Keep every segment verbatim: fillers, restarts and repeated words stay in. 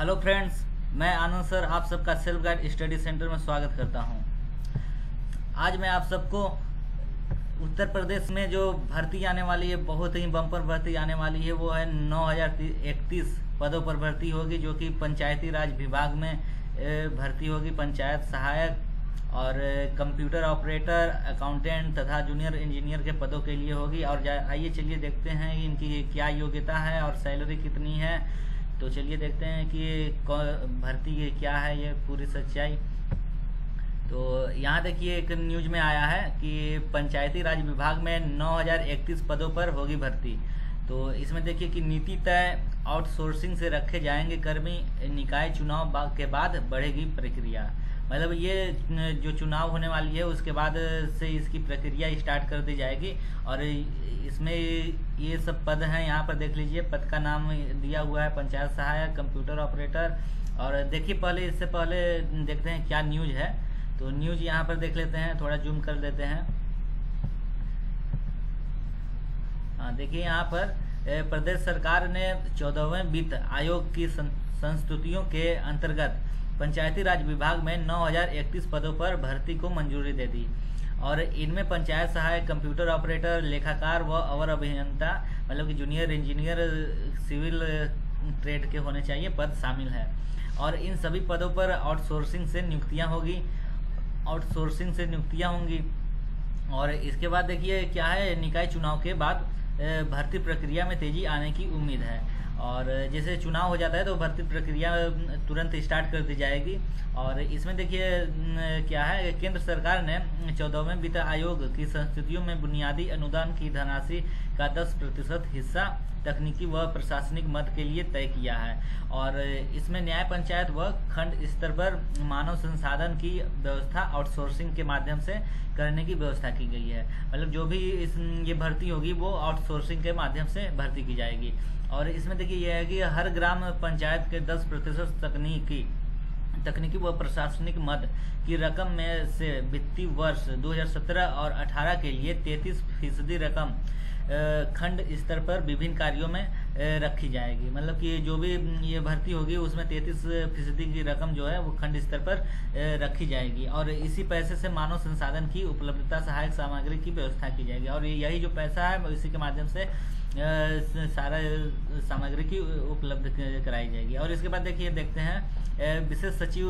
Hello friends, मैं आनंद sir आप सबका सेल्फ गाइड स्टडी सेंटर में स्वागत करता हूं। आज मैं आप सबको उत्तर प्रदेश में जो भर्ती आने वाली है, बहुत ही बम्पर भर्ती आने वाली है, वो है नौ हज़ार इकतीस पदों पर भर्ती होगी, जो कि पंचायती राज विभाग में भर्ती होगी। पंचायत सहायक और कंप्यूटर ऑपरेटर, अकाउंटेंट तथा जूनियर इंजीनियर के पदों के लिए होगी। और आइए चलिए देखते हैं इनकी क्या योग्यता है और सैलरी कितनी है। तो चलिए देखते हैं कि भर्ती ये क्या है, ये पूरी सच्चाई। तो यहाँ देखिए एक न्यूज में आया है कि पंचायती राज विभाग में नौ हज़ार इकतीस पदों पर होगी भर्ती। तो इसमें देखिए कि नीति तय, आउटसोर्सिंग से रखे जाएंगे कर्मी, निकाय चुनाव के बाद बढ़ेगी प्रक्रिया। मतलब ये जो चुनाव होने वाली है उसके बाद से इसकी प्रक्रिया स्टार्ट कर दी जाएगी। और इसमें ये सब पद हैं, यहाँ पर देख लीजिए, पद का नाम दिया हुआ है पंचायत सहायक, कंप्यूटर ऑपरेटर। और देखिए पहले, इससे पहले देखते हैं क्या न्यूज़ है। तो न्यूज़ यहाँ पर देख लेते हैं, थोड़ा जूम कर लेते हैं। हाँ देखिए, यहाँ पर प्रदेश सरकार ने चौदहवें वित्त आयोग की संस्तुतियों के अंतर्गत पंचायती राज विभाग में नौ हज़ार इकतीस पदों पर भर्ती को मंजूरी दे दी। और इनमें पंचायत सहायक, कंप्यूटर ऑपरेटर, लेखाकार व अवर अभियंता, मतलब कि जूनियर इंजीनियर, सिविल ट्रेड के होने चाहिए पद शामिल है। और इन सभी पदों पर आउटसोर्सिंग से नियुक्तियां होगी आउटसोर्सिंग से नियुक्तियां होंगी। और इसके बाद देखिए क्या है, निकाय चुनाव के बाद भर्ती प्रक्रिया में तेजी आने की उम्मीद है। और जैसे चुनाव हो जाता है तो भर्ती प्रक्रिया तुरंत स्टार्ट कर दी जाएगी। और इसमें देखिए क्या है, केंद्र सरकार ने चौदहवें वित्त आयोग की संस्तुतियों में बुनियादी अनुदान की धनराशि का दस प्रतिशत हिस्सा तकनीकी व प्रशासनिक मद के लिए तय किया है। और इसमें न्याय, पंचायत व खंड स्तर पर मानव संसाधन की व्यवस्था आउटसोर्सिंग के माध्यम से करने की व्यवस्था की गई है। मतलब जो भी इस ये भर्ती होगी वो आउटसोर्सिंग के माध्यम से भर्ती की जाएगी। और इसमें देखिए यह है कि हर ग्राम पंचायत के दस प्रतिशत तकनीकी तकनीकी व प्रशासनिक मद की रकम में से वित्तीय वर्ष दो हज़ार सत्रह और अठारह के लिए तैंतीस फीसदी रकम खंड स्तर पर विभिन्न कार्यों में रखी जाएगी। मतलब कि जो भी ये भर्ती होगी उसमें तैंतीस फीसदी की रकम जो है वो खंड स्तर पर रखी जाएगी। और इसी पैसे से मानव संसाधन की उपलब्धता, सहायक सामग्री की व्यवस्था की जाएगी। और यही जो पैसा है इसी के माध्यम से सारा सामग्री की उपलब्ध कराई जाएगी। और इसके बाद देखिए देखते हैं, विशेष सचिव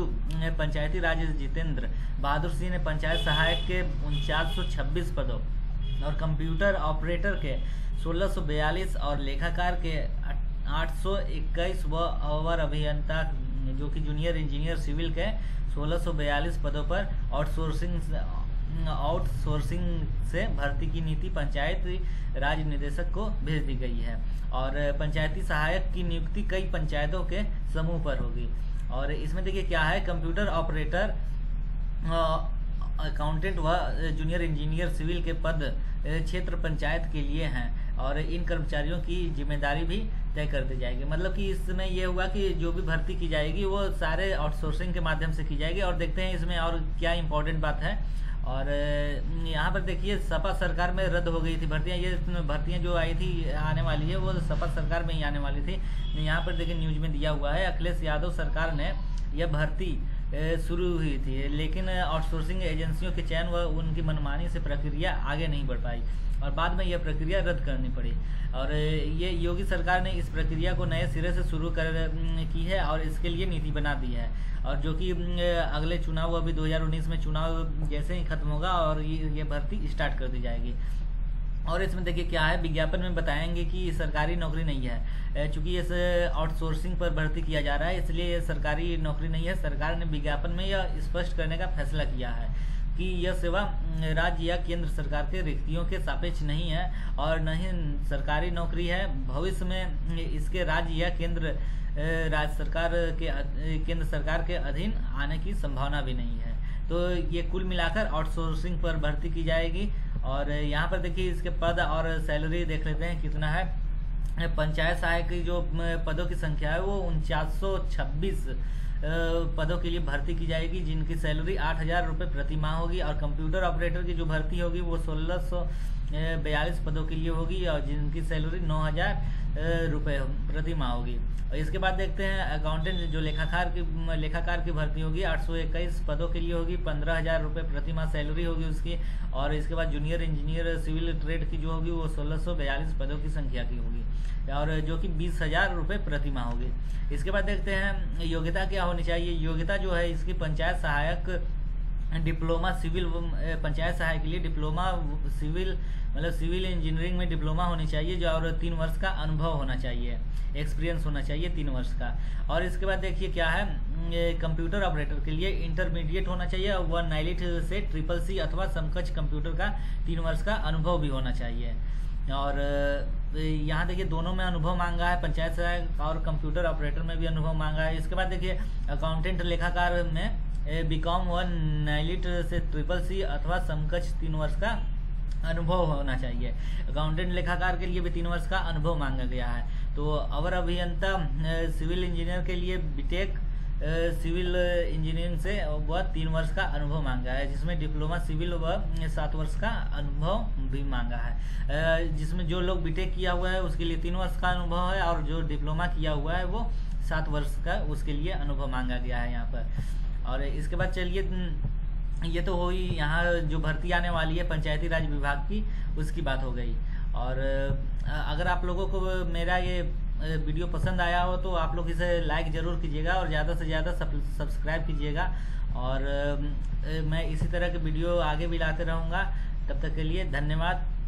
पंचायती राज जितेंद्र बहादुर सिंह ने पंचायत सहायक के उनचास सौ छब्बीस पदों और कंप्यूटर ऑपरेटर के सोलह सौ बयालीस और लेखाकार के आठ सौ इक्कीस व अवर अभियंता जो कि जूनियर इंजीनियर सिविल के सोलह सौ बयालीस पदों पर आउटसोर्सिंग आउटसोर्सिंग से भर्ती की नीति पंचायत राज निदेशक को भेज दी गई है। और पंचायती सहायक की नियुक्ति कई पंचायतों के समूह पर होगी। और इसमें देखिए क्या है, कंप्यूटर ऑपरेटर, अकाउंटेंट व जूनियर इंजीनियर सिविल के पद क्षेत्र पंचायत के लिए हैं। और इन कर्मचारियों की जिम्मेदारी भी तय कर दी जाएगी। मतलब कि इसमें यह हुआ कि जो भी भर्ती की जाएगी वो सारे आउटसोर्सिंग के माध्यम से की जाएगी। और देखते हैं इसमें और क्या इम्पोर्टेंट बात है। और यहाँ पर देखिए, सपा सरकार में रद्द हो गई थी भर्तियाँ। ये भर्तियाँ जो आई थी, आने वाली है, वो सपा सरकार में ही आने वाली थी। यहाँ पर देखिए न्यूज़ में दिया हुआ है, अखिलेश यादव सरकार ने यह भर्ती शुरू हुई थी, लेकिन आउटसोर्सिंग एजेंसियों के चयन व उनकी मनमानी से प्रक्रिया आगे नहीं बढ़ पाई और बाद में यह प्रक्रिया रद्द करनी पड़ी। और ये योगी सरकार ने इस प्रक्रिया को नए सिरे से शुरू कर की है और इसके लिए नीति बना दी है। और जो कि अगले चुनाव, अभी दो हज़ार उन्नीस में चुनाव जैसे ही खत्म होगा और ये भर्ती स्टार्ट कर दी जाएगी। और इसमें देखिए क्या है, विज्ञापन में बताएंगे कि सरकारी नौकरी नहीं है, चूँकि इस आउटसोर्सिंग पर भर्ती किया जा रहा है इसलिए ये सरकारी नौकरी नहीं है। सरकार ने विज्ञापन में यह स्पष्ट करने का फैसला किया है कि यह सेवा राज्य या केंद्र सरकार के रिक्तियों के सापेक्ष नहीं है और न ही सरकारी नौकरी है। भविष्य में इसके राज्य या केंद्र राज्य सरकार के केंद्र सरकार के अधीन आने की संभावना भी नहीं है। तो ये कुल मिलाकर आउटसोर्सिंग पर भर्ती की जाएगी। और यहाँ पर देखिए इसके पद और सैलरी देख लेते हैं कितना है। पंचायत सहायक की जो पदों की संख्या है वो उनचास सौ छब्बीस पदों के लिए भर्ती की जाएगी, जिनकी सैलरी आठ हज़ार रुपये प्रति माह होगी। और कंप्यूटर ऑपरेटर की जो भर्ती होगी वो सोलह सौ बयालीस पदों के लिए होगी और जिनकी सैलरी नौ हज़ार रुपए प्रति माह होगी। और इसके बाद देखते हैं अकाउंटेंट जो लेखाकार की लेखाकार की भर्ती होगी आठ सौ इक्कीस पदों के लिए होगी, पंद्रह हज़ार रुपये प्रति माह सैलरी होगी उसकी। और इसके बाद जूनियर इंजीनियर सिविल ट्रेड की जो होगी वो सोलह सौ बयालीस पदों की संख्या की होगी और जो कि बीस हज़ार रुपये प्रति माह होगी। इसके बाद देखते हैं योग्यता क्या होनी चाहिए। योग्यता जो है इसकी पंचायत सहायक डिप्लोमा सिविल पंचायत सहायक के लिए डिप्लोमा सिविल मतलब सिविल इंजीनियरिंग में डिप्लोमा होनी चाहिए जो और तीन वर्ष का अनुभव होना चाहिए, एक्सपीरियंस होना चाहिए तीन वर्ष का। और इसके बाद देखिए क्या है, कंप्यूटर ऑपरेटर के लिए इंटरमीडिएट होना चाहिए और वह नाइलिट से ट्रिपल सी अथवा समकक्ष कंप्यूटर का तीन वर्ष का अनुभव भी होना चाहिए। और यहाँ देखिए दोनों में अनुभव मांगा है, पंचायत सहायक और कंप्यूटर ऑपरेटर में भी अनुभव मांगा है। इसके बाद देखिए अकाउंटेंट लेखाकार में बीकॉम व नाइलिट से ट्रिपल सी अथवा समकक्ष तीन वर्ष का अनुभव होना चाहिए। अकाउंटेंट लेखाकार के लिए भी तीन वर्ष का अनुभव मांगा गया है। तो अवर अभियंता सिविल इंजीनियर के लिए बीटेक सिविल इंजीनियरिंग से वह तीन वर्ष का अनुभव मांगा है, जिसमें डिप्लोमा सिविल व सात वर्ष का अनुभव भी मांगा है। जिसमें जो लोग बीटेक किया हुआ है उसके लिए तीन वर्ष का अनुभव है और जो डिप्लोमा किया हुआ है वो सात वर्ष का उसके लिए अनुभव मांगा गया है यहाँ पर। और इसके बाद चलिए ये तो हो ही, यहाँ जो भर्ती आने वाली है पंचायती राज विभाग की उसकी बात हो गई। और अगर आप लोगों को मेरा ये वीडियो पसंद आया हो तो आप लोग इसे लाइक ज़रूर कीजिएगा और ज़्यादा से ज़्यादा सब्सक्राइब कीजिएगा। और मैं इसी तरह के वीडियो आगे भी लाते रहूँगा। तब तक के लिए धन्यवाद।